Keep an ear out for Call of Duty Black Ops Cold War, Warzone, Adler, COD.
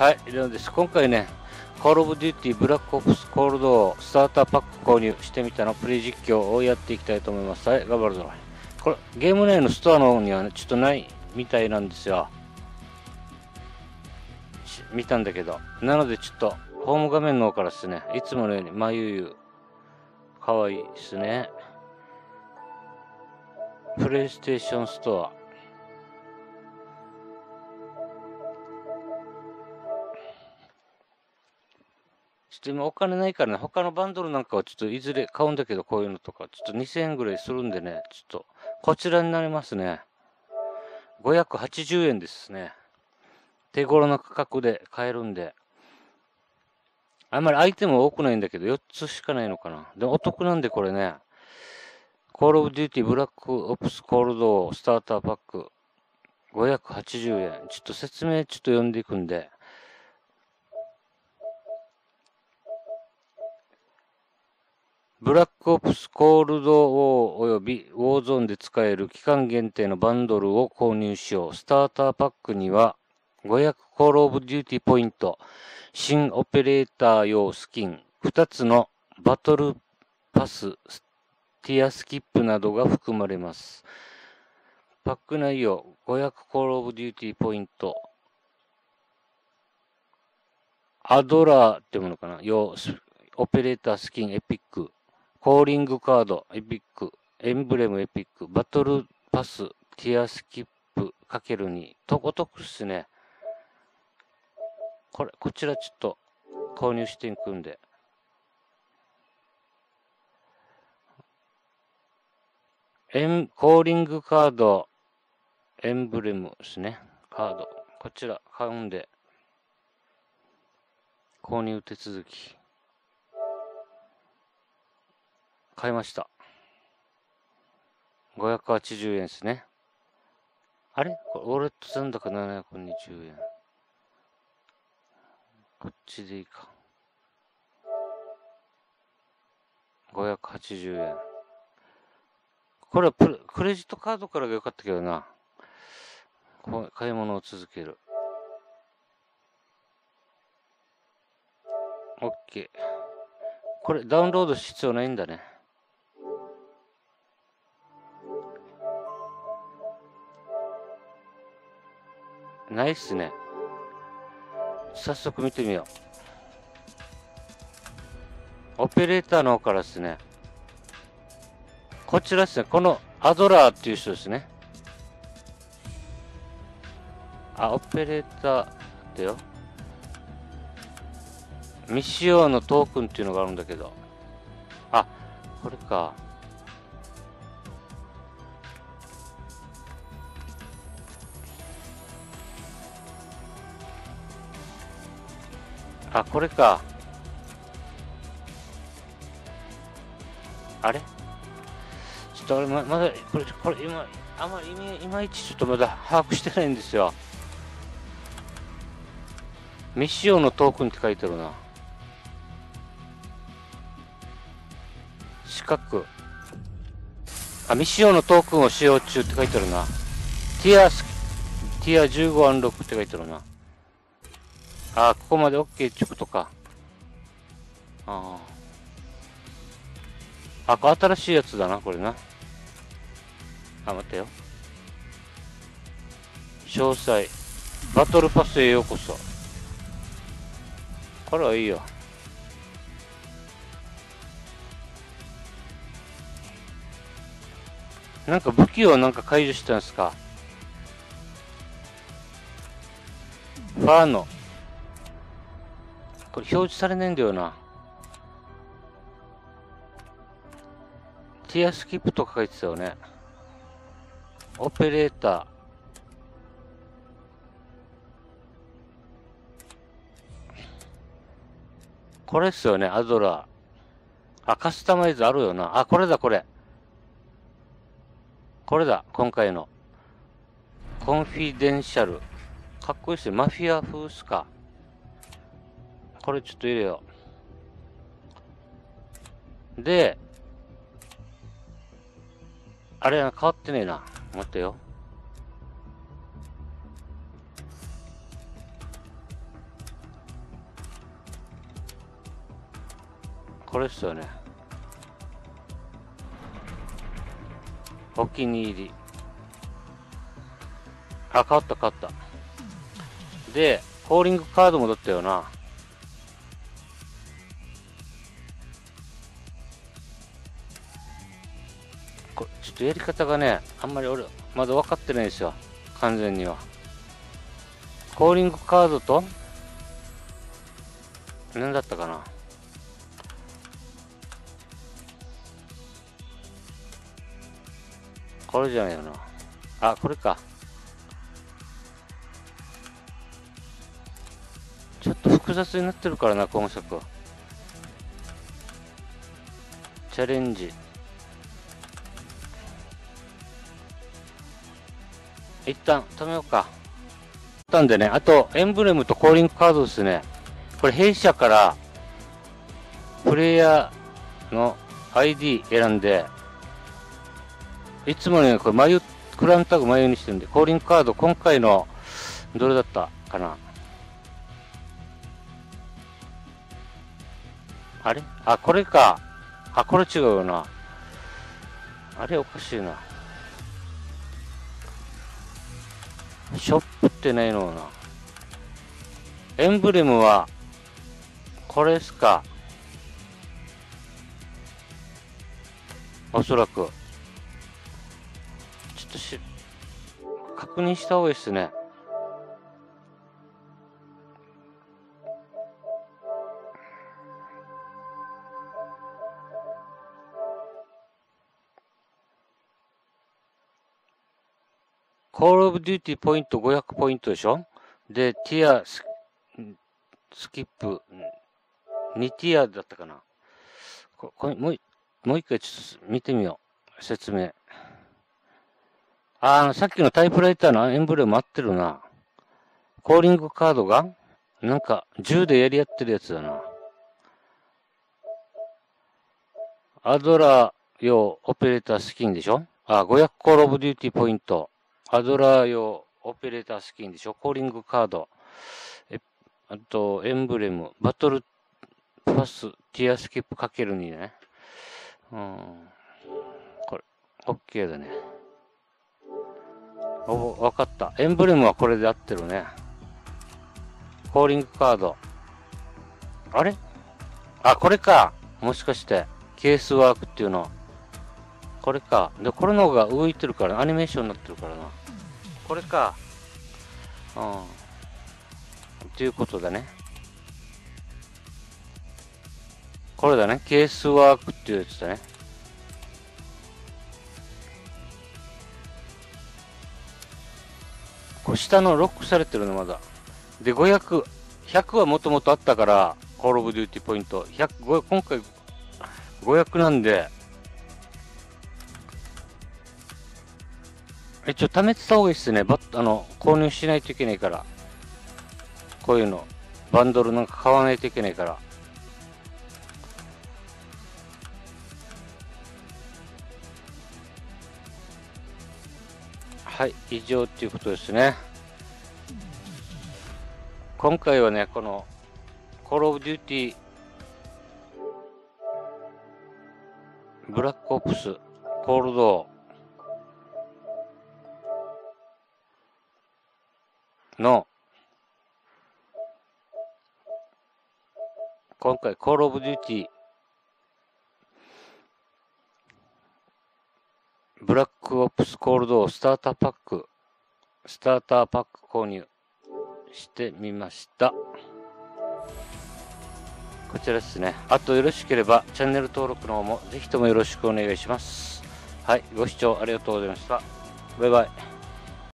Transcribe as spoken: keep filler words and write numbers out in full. はい、レオンです。今回ね、Call of Duty Black Ops Cold War スターターパック購入してみたのプレイ実況をやっていきたいと思います。はい、頑張るぞ。これ、ゲーム内のストアの方にはね、ちょっとないみたいなんですよ。見たんだけど。なのでちょっと、ホーム画面の方からですね、いつものように、まゆゆ。かわいいですね。プレイステーションストア。ちょっと今お金ないからね、他のバンドルなんかはちょっといずれ買うんだけど、こういうのとか、ちょっとにせんえんぐらいするんでね、ちょっと、こちらになりますね。ごひゃくはちじゅうえんですね。手頃な価格で買えるんで。あんまりアイテムは多くないんだけど、よっつしかないのかな。でもお得なんでこれね、Call of Duty Black Ops Cold War スターターパックごひゃくはちじゅうえん。ちょっと説明ちょっと読んでいくんで。ブラックオプスコールドウォーおよびウォーゾーンで使える期間限定のバンドルを購入しよう。スターターパックにはごひゃくコールオブデューティーポイント、新オペレーター用スキン、ふたつのバトルパス、ティアスキップなどが含まれます。パック内容ごひゃくコールオブデューティーポイント、アドラーってものかな、用オペレータースキンエピック、コーリングカード、エピック、エンブレムエピック、バトルパス、ティアスキップ かけるに とお得っすね。これ、こちらちょっと購入していくんで。エン、コーリングカード、エンブレムですね。カード。こちら買うんで。購入手続き。買いました。ごひゃくはちじゅうえんですね。あれ？これウォレット残高ななひゃくにじゅうえん。こっちでいいか。ごひゃくはちじゅうえん。これはプクレジットカードからが良かったけどな。買い物を続ける。OK。これダウンロード必要ないんだね。ないっすね。早速見てみよう。オペレーターの方からですね。こちらですね。このアドラーっていう人ですね。あ、オペレーターだよ。未使用のトークンっていうのがあるんだけど。あ、これか。あ、これか。あれ？ちょっと俺ま、まだ、これ、これ今、あんまりいまいちちょっとまだ把握してないんですよ。未使用のトークンって書いてるな。四角。あ、未使用のトークンを使用中って書いてるな。ティアス、ティアじゅうごアンロックって書いてるな。ああ、ここまで OK ってことか。ああ。あ、これ新しいやつだな、これな。あ、待ってよ。詳細。バトルパスへようこそ。これはいいよ。なんか武器をなんか解除したんですか。ファーノ。これ表示されないんだよな。ティアスキップとか書いてたよね。オペレーター。これっすよね、アドラー。あ、カスタマイズあるよな。あ、これだ、これ。これだ、今回の。コンフィデンシャル。かっこいいっすね。マフィア風っすか。これちょっと入れよう。で、あれは変わってねえな。待ってよ。これですよね。お気に入り。あ、変わった変わった。で、ホーリングカードもだったよな。これ、ちょっとやり方がね、あんまり俺、まだ分かってないんですよ。完全には。ホーリングカードと、何だったかな。これじゃないよな。あ、これか。ちょっと複雑になってるからな、今作は。チャレンジ。一旦止めようか。たんでね、あと、エンブレムとコーリングカードですね。これ、弊社から、プレイヤーの アイディー 選んで、いつもね、これ、眉、クラウンタグ眉にしてるんで、コーリングカード、今回の、どれだったかな。あれあ、これか。あ、これ違うよな。あれ、おかしいな。ショップってないのな。エンブレムは、これですか。おそらく。ちょっとし、確認した方がいいですね。Call of Duty ポイントごひゃくポイントでしょ。で、ティアス、スキップ、にティアだったかな。ここもう一回ちょっと見てみよう。説明。ああ、さっきのタイプライターのエンブレム合ってるな。コーリングカードが、なんか銃でやり合ってるやつだな。アドラー用オペレータースキンでしょ。ああ、ごひゃく Call of Duty ポイント。アドラー用オペレータースキンでしょ。コーリングカード。え、あと、エンブレム。バトルパス、ティアスキップ かけるに ね。うん。これ、OK だね。お、わかった。エンブレムはこれで合ってるね。コーリングカード。あれあ、これか。もしかして、ケースワークっていうの。これか。で、これの方が浮いてるから、アニメーションになってるからな。これか。うん。っていうことだね。これだね。ケースワークっていうやつだね。こう下のロックされてるのまだ。で、ごひゃく、ひゃくはもともとあったから、コールオブデューティーポイント。ひゃく、今回ごひゃくなんで、一応貯めてた方がいいっすね。バッ、あの、購入しないといけないから。こういうの。バンドルなんか買わないといけないから。はい、以上っていうことですね。今回はね、この、Call of Duty Black Ops Cold Warの、今回、Call of Duty Black Ops Cold Warスターターパック、スターターパック購入してみました。こちらですね。あとよろしければ、チャンネル登録の方もぜひともよろしくお願いします。はい、ご視聴ありがとうございました。バイバイ。